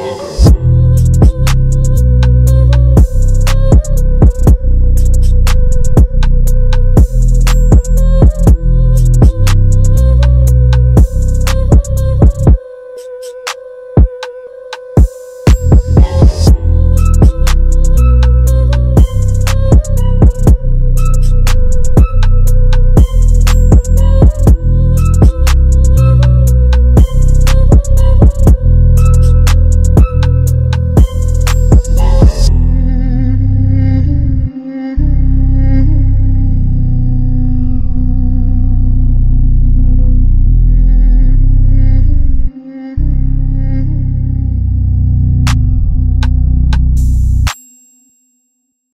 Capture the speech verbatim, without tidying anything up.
Welcome.